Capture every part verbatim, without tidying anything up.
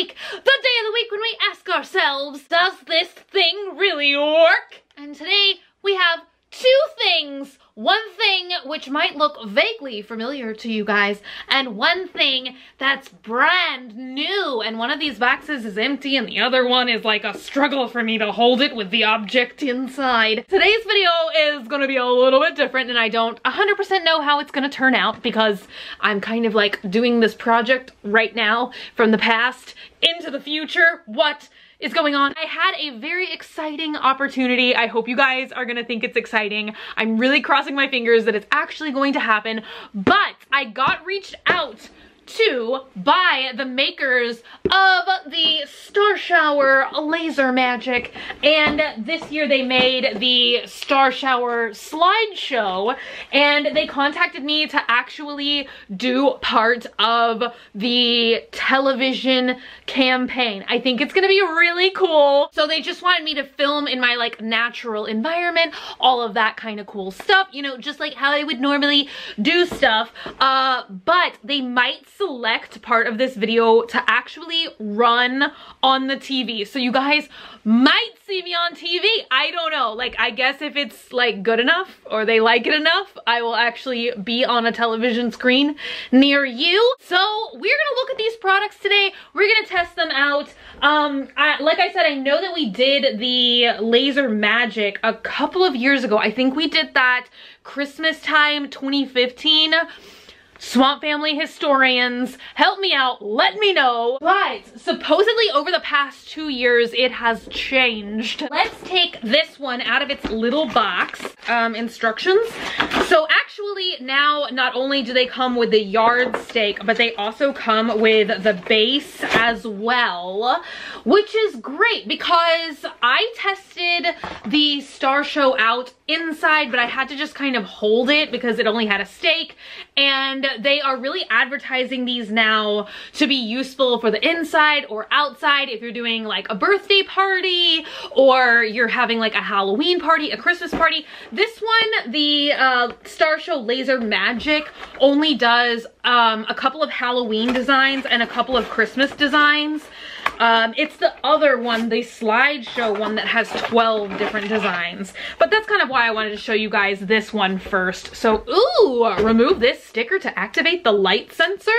week, the day of the week when we ask ourselves, does this thing really work? And today we have two things. One thing which might look vaguely familiar to you guys, and one thing that's brand new. And one of these boxes is empty and the other one is like a struggle for me to hold it with the object inside. Today's video is gonna be a little bit different and I don't one hundred percent know how it's gonna turn out because I'm kind of like doing this project right now from the past into the future. What is going on? I had a very exciting opportunity. I hope you guys are gonna think it's exciting. I'm really crossing my fingers that it's actually going to happen, but I got reached out to by the makers of the Star Shower Laser Magic, and this year they made the Star Shower slideshow, and they contacted me to actually do part of the television campaign. I think it's gonna be really cool. So they just wanted me to film in my like natural environment, all of that kind of cool stuff, you know, just like how I would normally do stuff, uh, but they might select part of this video to actually run on the T V. So you guys might see me on T V. I don't know. Like, I guess if it's like good enough or they like it enough, I will actually be on a television screen near you. So we're gonna look at these products today. We're gonna test them out. Um, I, like I said, I know that we did the Laser Magic a couple of years ago. I think we did that Christmas time twenty fifteen. Swamp Family historians, help me out, let me know. But supposedly over the past two years, it has changed. Let's take this one out of its little box, um, instructions. So actually now, not only do they come with the yard stake, but they also come with the base as well, which is great because I tested the Star Show out inside, but I had to just kind of hold it because it only had a stake, and they are really advertising these now to be useful for the inside or outside if you're doing like a birthday party or you're having like a Halloween party, a Christmas party. This one, the uh, Star Show Laser Magic, only does um, a couple of Halloween designs and a couple of Christmas designs. Um, it's the other one, the slideshow one, that has twelve different designs. But that's kind of why I wanted to show you guys this one first. So, ooh, remove this sticker to activate the light sensor.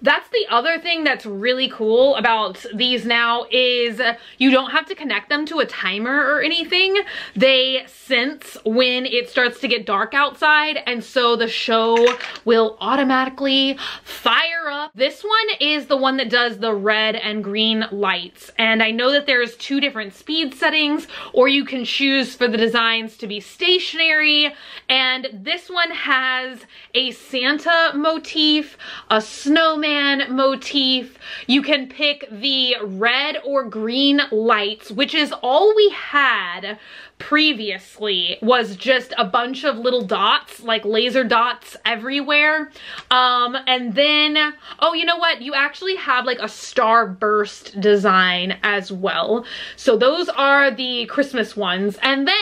That's the other thing that's really cool about these now is you don't have to connect them to a timer or anything. They sense when it starts to get dark outside, and so the show will automatically fire up. This one is the one that does the red and green lights, and I know that there's two different speed settings, or you can choose for the designs to be stationary, and this one has a Santa motif, a snowman motif. You can pick the red or green lights, which is all we had previously, was just a bunch of little dots, like laser dots everywhere. Um, and then, oh, you know what? You actually have like a starburst design as well. So those are the Christmas ones. And then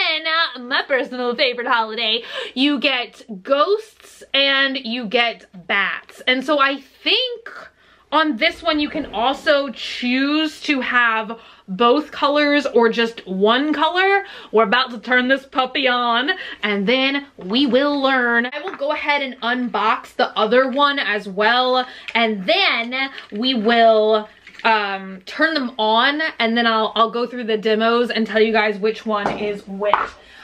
uh, my personal favorite holiday, you get ghosts and you get bats. And so I think on this one, you can also choose to have both colors or just one color. We're about to turn this puppy on and then we will learn. I will go ahead and unbox the other one as well, and then we will um, turn them on, and then I'll, I'll go through the demos and tell you guys which one is which.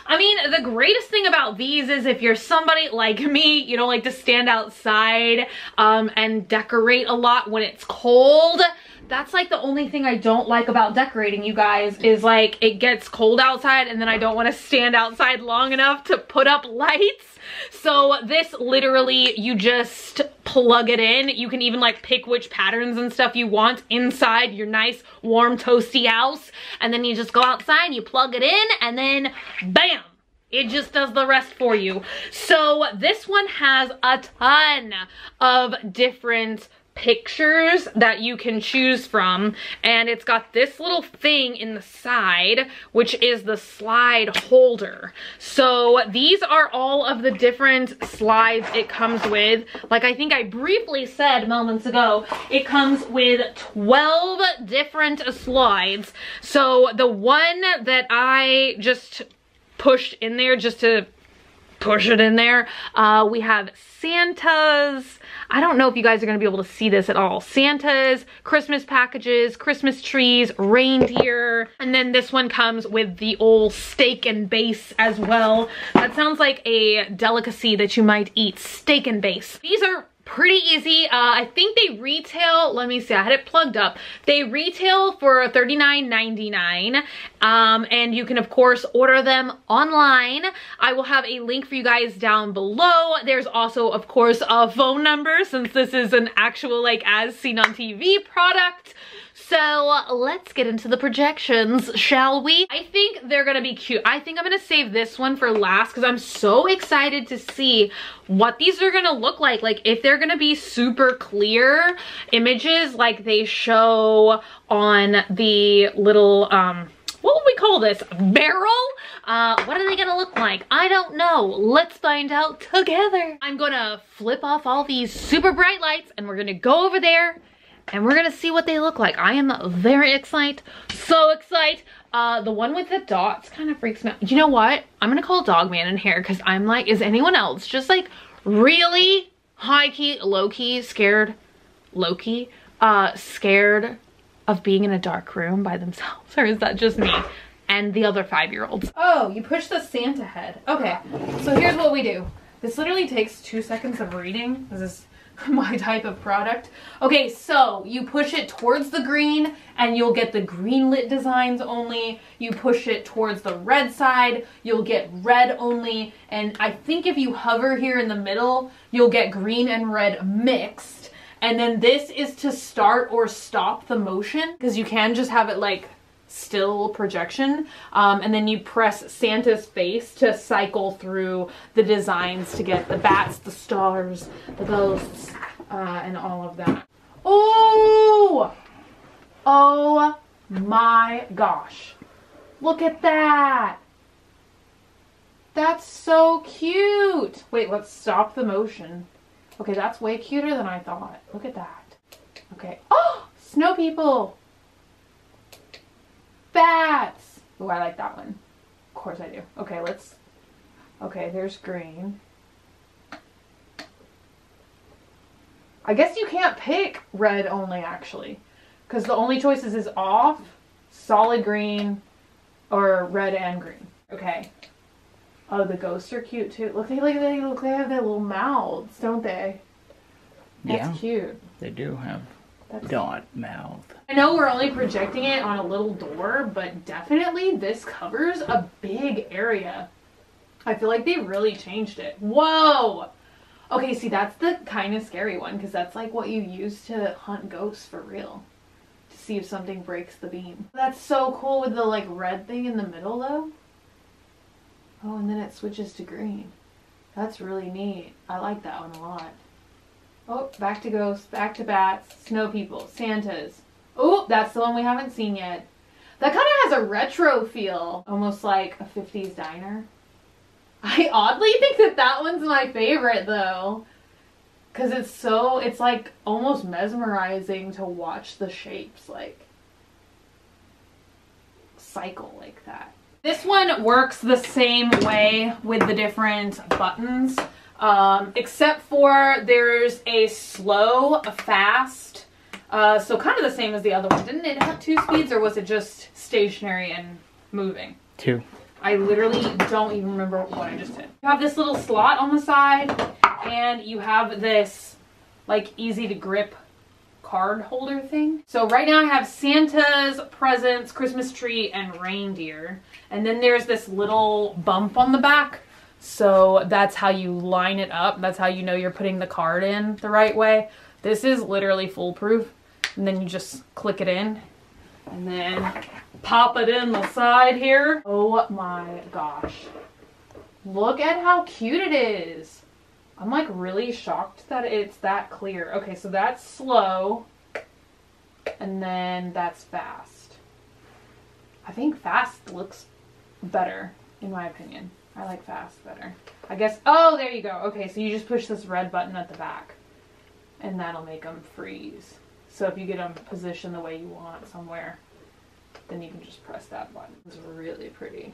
I mean, the greatest thing about these is if you're somebody like me, you don't like to stand outside um, and decorate a lot when it's cold. That's like the only thing I don't like about decorating, you guys, is like it gets cold outside and then I don't want to stand outside long enough to put up lights. So this literally, you just plug it in. You can even like pick which patterns and stuff you want inside your nice warm toasty house, and then you just go outside and you plug it in, and then bam, it just does the rest for you. So this one has a ton of different pictures that you can choose from, and it's got this little thing in the side which is the slide holder. So these are all of the different slides it comes with. Like I think I briefly said moments ago, it comes with twelve different slides. So the one that I just pushed in there just to push it in there, uh we have Santa's, I don't know if you guys are going to be able to see this at all, Santa's, Christmas packages, Christmas trees, reindeer, and then this one comes with the old steak and base as well. That sounds like a delicacy that you might eat, steak and base. These are pretty easy. uh I think they retail, let me see, I had it plugged up, they retail for thirty-nine ninety-nine, um and you can of course order them online. I will have a link for you guys down below. There's also of course a phone number, since this is an actual like as seen on T V product. So let's get into the projections, shall we? I think they're gonna be cute. I think I'm gonna save this one for last because I'm so excited to see what these are gonna look like. Like if they're gonna be super clear images like they show on the little, um, what would we call this, barrel? Uh, what are they gonna look like? I don't know. Let's find out together. I'm gonna flip off all these super bright lights and we're gonna go over there and we're gonna see what they look like. I am very excited, so excited. Uh, the one with the dots kind of freaks me out. You know what? I'm gonna call Dog Man in here because I'm like, is anyone else just like really high-key, low-key, scared, low-key, uh, scared of being in a dark room by themselves? Or is that just me and the other five-year-olds? Oh, you push the Santa head. Okay, so here's what we do. This literally takes two seconds of reading. This is my type of product. Okay, so you push it towards the green and you'll get the green lit designs only. You push it towards the red side, you'll get red only. And I think if you hover here in the middle, you'll get green and red mixed. And then this is to start or stop the motion, because you can just have it like still projection, um, and then you press Santa's face to cycle through the designs to get the bats, the stars, the ghosts, uh, and all of that. Oh, oh my gosh, look at that. That's so cute. Wait, let's stop the motion. Okay, that's way cuter than I thought. Look at that. Okay, oh, snow people, bats. Oh, I like that one. Of course I do. Okay, let's, okay, there's green. I guess you can't pick red only actually, because the only choices is off, solid green, or red and green. Okay. Oh, the ghosts are cute too. Look, they, look, they, look, they have their little mouths, don't they? That's yeah, cute. They do have dot mouth. I know we're only projecting it on a little door, but definitely this covers a big area. I feel like they really changed it. Whoa! Okay, see, that's the kind of scary one, because that's like what you use to hunt ghosts for real, to see if something breaks the beam. That's so cool with the like red thing in the middle though. Oh, and then it switches to green. That's really neat. I like that one a lot. Oh, back to ghosts, back to bats, snow people, Santas. Oh, that's the one we haven't seen yet. That kind of has a retro feel, almost like a fifties diner. I oddly think that that one's my favorite though, because it's so, it's like almost mesmerizing to watch the shapes like cycle like that. This one works the same way with the different buttons. Um, except for there's a slow, a fast, uh, so kind of the same as the other one. Didn't it have two speeds, or was it just stationary and moving? Two. I literally don't even remember what I just did. You have this little slot on the side, and you have this like easy to grip card holder thing. So right now I have Santa's, presents, Christmas tree, and reindeer. And then there's this little bump on the back. So that's how you line it up. That's how you know you're putting the card in the right way. This is literally foolproof. And then you just click it in and then pop it in the side here. Oh my gosh. Look at how cute it is. I'm like really shocked that it's that clear. Okay, so that's slow, and then that's fast. I think fast looks better, in my opinion. I like fast better. I guess, oh, there you go. Okay, so you just push this red button at the back, and that'll make them freeze. So if you get them positioned the way you want somewhere, then you can just press that button. It's really pretty.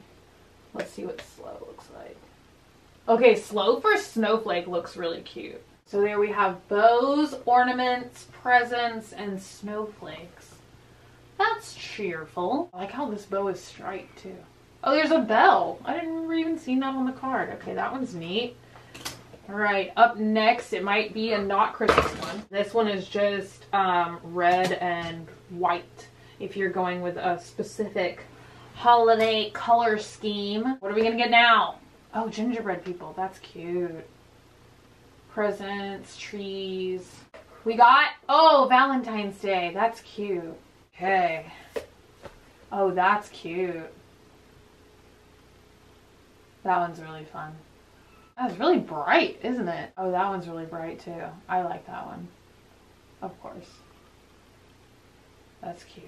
Let's see what slow looks like. Okay, slow for snowflake looks really cute. So there we have bows, ornaments, presents, and snowflakes. That's cheerful. I like how this bow is striped too. Oh, there's a bell. I didn't remember even seeing that on the card. Okay, that one's neat. All right, up next, it might be a not Christmas one. This one is just um, red and white if you're going with a specific holiday color scheme. What are we gonna get now? Oh, gingerbread people, that's cute. Presents, trees. We got, oh, Valentine's Day, that's cute. Okay. Oh, that's cute. That one's really fun. That's really bright, isn't it? Oh, that one's really bright too. I like that one. Of course. That's cute.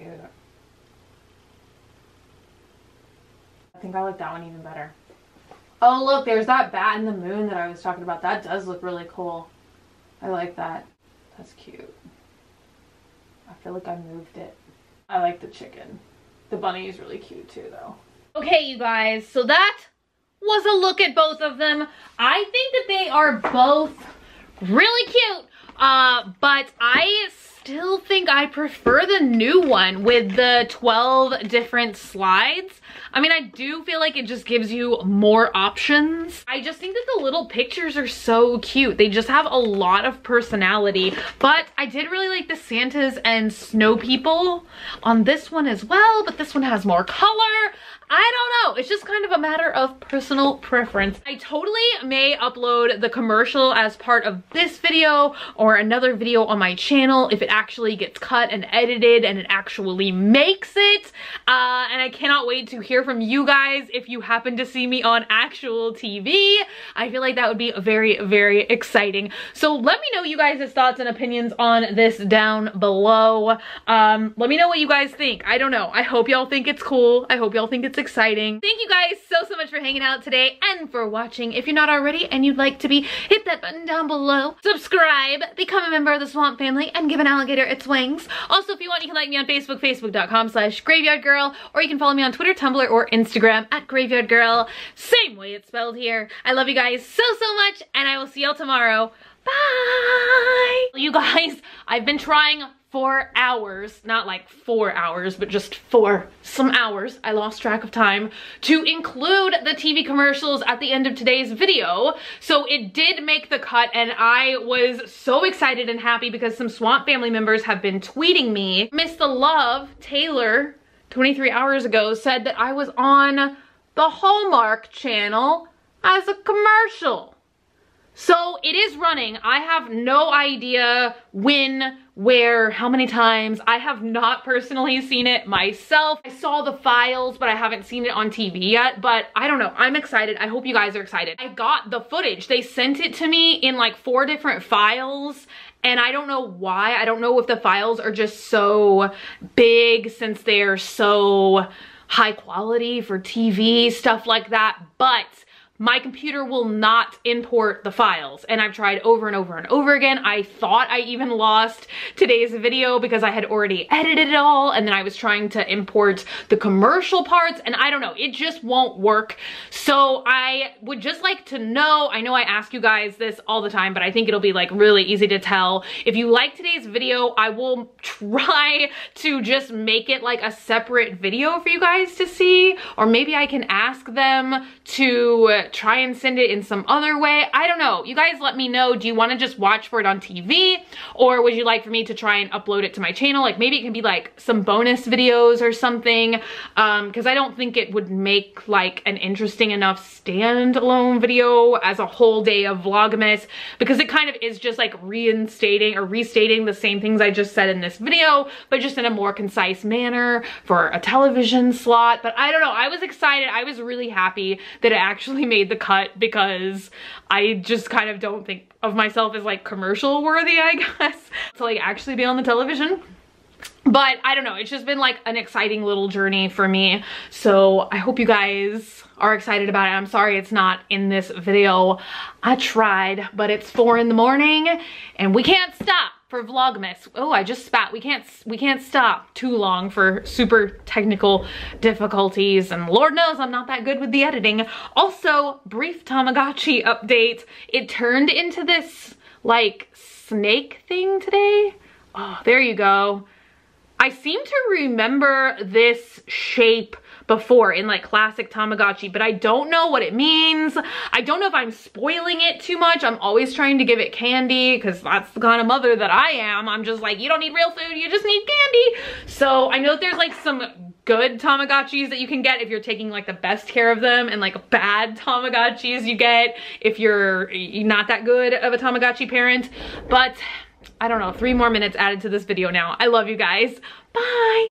I think I like that one even better. Oh, look, there's that bat in the moon that I was talking about. That does look really cool. I like that. That's cute. I feel like I moved it. I like the chicken. The bunny is really cute too, though. Okay, you guys, so that was a look at both of them. I think that they are both really cute, uh, but I still think I prefer the new one with the twelve different slides. I mean, I do feel like it just gives you more options. I just think that the little pictures are so cute. They just have a lot of personality, but I did really like the Santas and snow people on this one as well, but this one has more color. I don't know, it's just kind of a matter of personal preference. I totally may upload the commercial as part of this video or another video on my channel if it actually gets cut and edited and it actually makes it. Uh, and I cannot wait to hear from you guys if you happen to see me on actual T V. I feel like that would be very, very exciting. So let me know you guys' thoughts and opinions on this down below. Um, let me know what you guys think. I don't know, I hope y'all think it's cool. I hope y'all think it's exciting. Thank you guys so, so much for hanging out today and for watching. If you're not already and you'd like to be, hit that button down below. Subscribe, become a member of the Swamp Family, and give an alligator its wings. Also, if you want, you can like me on Facebook, facebook dot com slash graveyard girl, or you can follow me on Twitter, Tumblr, or Instagram at gravyardgirl. Same way it's spelled here. I love you guys so, so much, and I will see y'all tomorrow. Bye! You guys, I've been trying four hours, not like four hours, but just for some hours, I lost track of time, to include the T V commercials at the end of today's video. So it did make the cut, and I was so excited and happy because some Swamp Family members have been tweeting me. Miss the Love, Taylor, twenty-three hours ago, said that I was on the Hallmark channel as a commercial. So it is running. I have no idea when, where, how many times. I have not personally seen it myself. I saw the files, but I haven't seen it on T V yet, but I don't know. I'm excited. I hope you guys are excited. I got the footage. They sent it to me in like four different files, and I don't know why. I don't know if the files are just so big since they're so high quality for T V, stuff like that, but my computer will not import the files, and I've tried over and over and over again. I thought I even lost today's video because I had already edited it all, and then I was trying to import the commercial parts, and I don't know, it just won't work. So I would just like to know, I know I ask you guys this all the time, but I think it'll be like really easy to tell. If you like today's video, I will try to just make it like a separate video for you guys to see, or maybe I can ask them to try and send it in some other way. I don't know. You guys let me know. Do you want to just watch for it on T V, or would you like for me to try and upload it to my channel? Like maybe it can be like some bonus videos or something, um, because I don't think it would make like an interesting enough standalone video as a whole day of Vlogmas, because it kind of is just like reinstating or restating the same things I just said in this video, but just in a more concise manner for a television slot. But I don't know. I was excited. I was really happy that it actually made made the cut because I just kind of don't think of myself as like commercial worthy, I guess, to like actually be on the television. But I don't know, it's just been like an exciting little journey for me. So I hope you guys are excited about it. I'm sorry it's not in this video. I tried, but it's four in the morning and we can't stop for Vlogmas. Oh, I just spat. We can't, we can't stop too long for super technical difficulties. And Lord knows I'm not that good with the editing. Also, brief Tamagotchi update. It turned into this like snake thing today. Oh, there you go. I seem to remember this shape before in like classic Tamagotchi, but I don't know what it means. I don't know if I'm spoiling it too much. I'm always trying to give it candy because that's the kind of mother that I am. I'm just like, you don't need real food, you just need candy. So I know there's like some good Tamagotchis that you can get if you're taking like the best care of them, and like bad Tamagotchis you get if you're not that good of a Tamagotchi parent. But I don't know, three more minutes added to this video now. I love you guys. Bye.